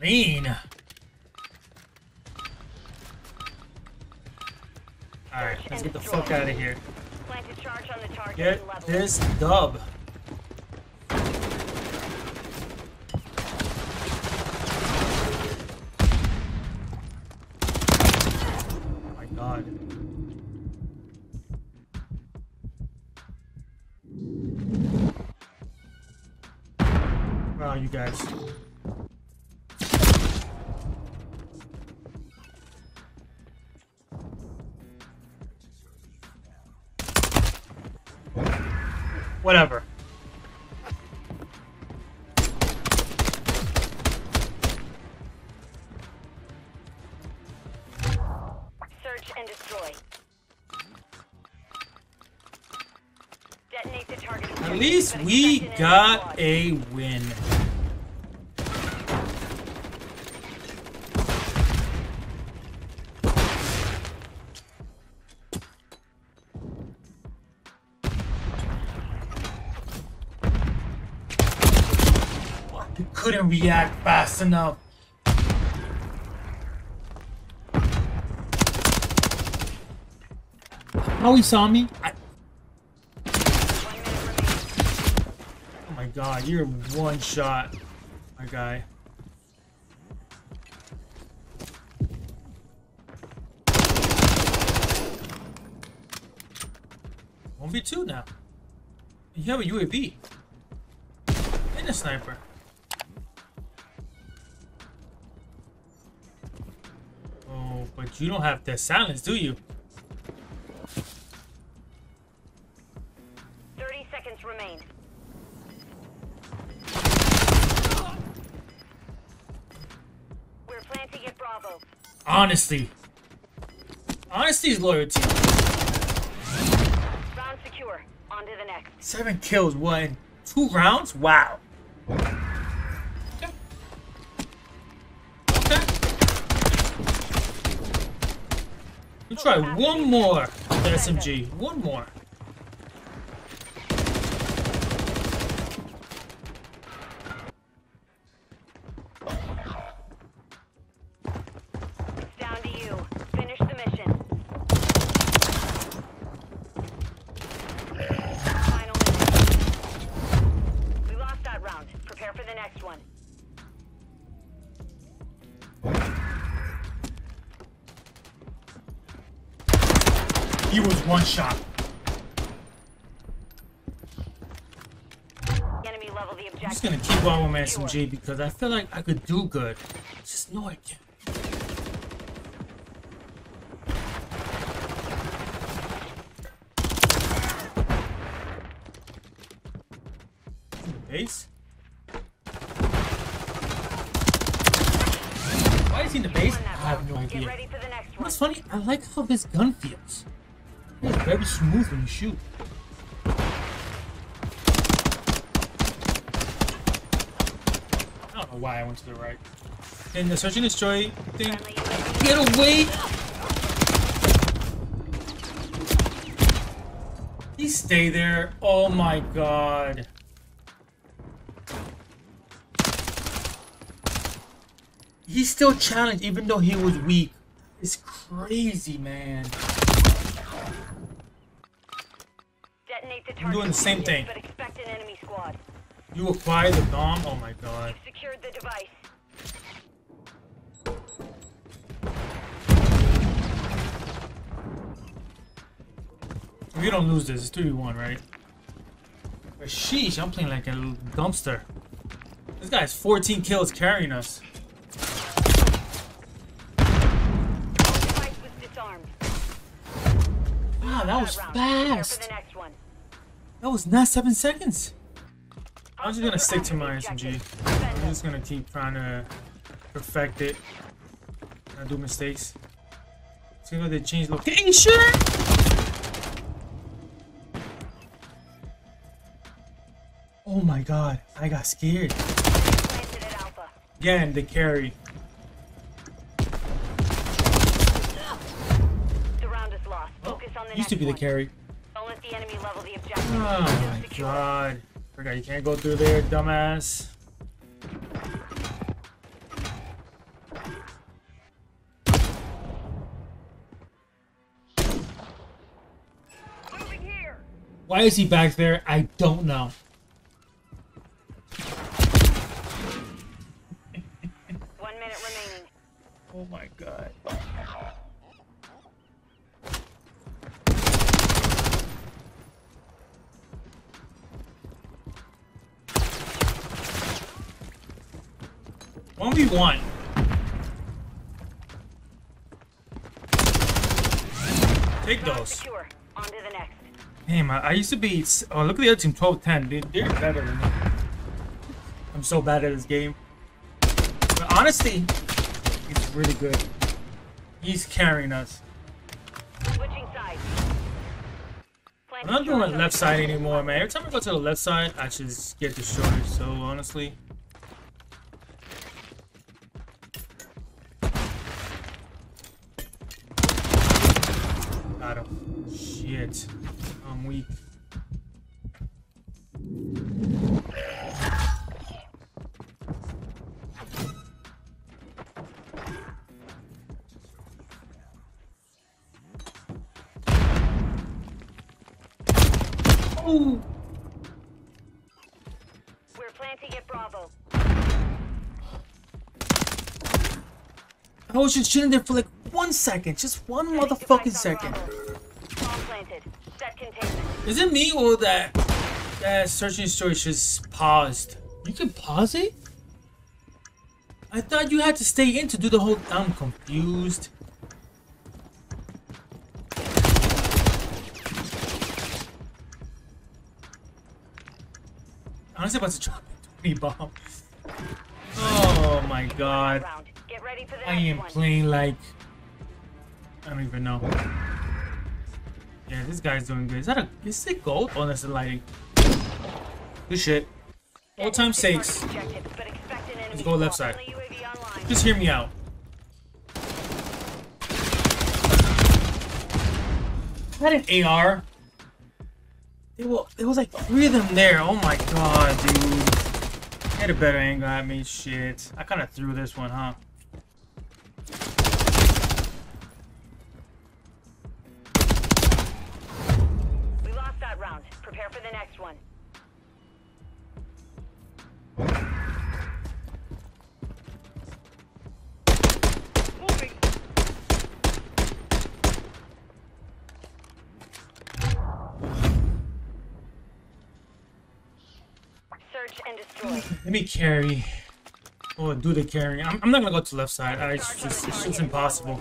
mean. Alright, let's get the fuck out of here. Get this dub. Oh my god. Wow, you guys. Whatever. Search and destroy. Detonate the target. At least we got a win. Couldn't react fast enough. Oh, he saw me. Oh my god, you're one shot, my guy. Won't be two now. You have a UAV and a sniper. But you don't have that silence, do you? 30 seconds remain. We're planting at Bravo. Honesty. Honesty is loyalty. Round secure. On to the next. 7 kills, what? In 2 rounds? Wow. Let's try one more with the SMG. One more. It's down to you. Finish the mission. Final mission. We lost that round. Prepare for the next one. He was one shot. Enemy level the objective. I'm just gonna keep on with my SMG because I feel like I could do good. It's just no, I can't. Base? Why is he in the base? I have no idea. What's funny? I like how this gun feels. It's very smooth when you shoot. I don't know why I went to the right. And the search and destroy thing. Get away! He stay there. Oh my god. He still challenged even though he was weak. It's crazy, man. I'm doing the same thing. But expect an enemy squad. You acquire the bomb? Oh my god. You've secured the device. If you don't lose this, it's 3v1, right? But sheesh, I'm playing like a little dumpster. This guy has 14 kills carrying us. The device was disarmed. Wow, that was fast. That was not 7 seconds. I'm just gonna stick to my SMG. I'm just gonna keep trying to perfect it. I do mistakes. See how they change location. Oh my god, I got scared. Again, the carry. The round is lost. Focus on the next one. Used to be the carry. The enemy level the objective. Oh my god. Forgot you can't go through there, dumbass. Why is he back there? I don't know. Oh my god. One v one. Take those. Damn, I used to be. Oh, look at the other team, 12-10. Dude, they're better than me. I'm so bad at this game. But honestly, he's really good. He's carrying us. I'm not doing the left side anymore, man. Every time I go to the left side, I just get destroyed. So honestly. Got him. Shit. I'm weak. Ooh. We're planting at Bravo. I was just chilling there for like 1 second, just one motherfucking second. Is it me or that search and destroy just paused? You can pause it? I thought you had to stay in to do the whole. I'm confused. Honestly, I'm about to drop a 20 bomb. Oh my god. I am playing like I don't even know. Yeah, this guy's doing good. Is that a is it gold? Oh, that's a lighting. Good shit. All time sakes. Let's go left side. Just hear me out. Is that an AR? It was like 3 of them there. Oh my god, dude. Had a better angle at me. Shit. I kind of threw this one, huh? We lost that round. Prepare for the next one. Moving. Search and destroy. Let me carry. Or do the carrying. I'm not gonna go to the left side. It's just impossible.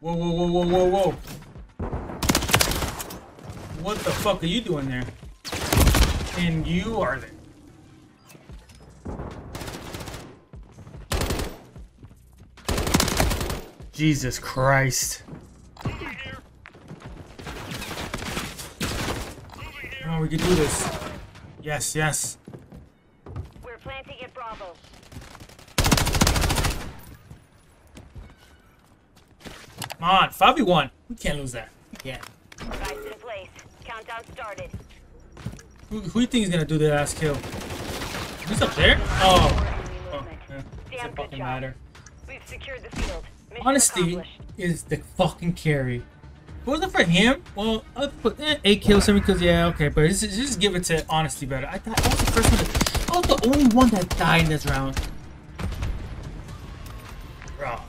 Whoa, whoa, whoa, whoa, whoa, whoa. What the fuck are you doing there? And you are there. Jesus Christ. Oh, we can do this. Yes, yes. We're planting at Bravo. Come on, 5v1. We can't lose that. We can't. Guys in place. Countdown started. Who do you think is gonna do the last kill? Who's up there? Oh yeah. Damn, good job. Matter. We've secured the field. Mission Honesty is the fucking carry. If it wasn't for him, well, I'd put 8 kills him because, yeah, okay, but just give it to Honesty better. I thought I was the first one that, I was the only one that died in this round. Bro.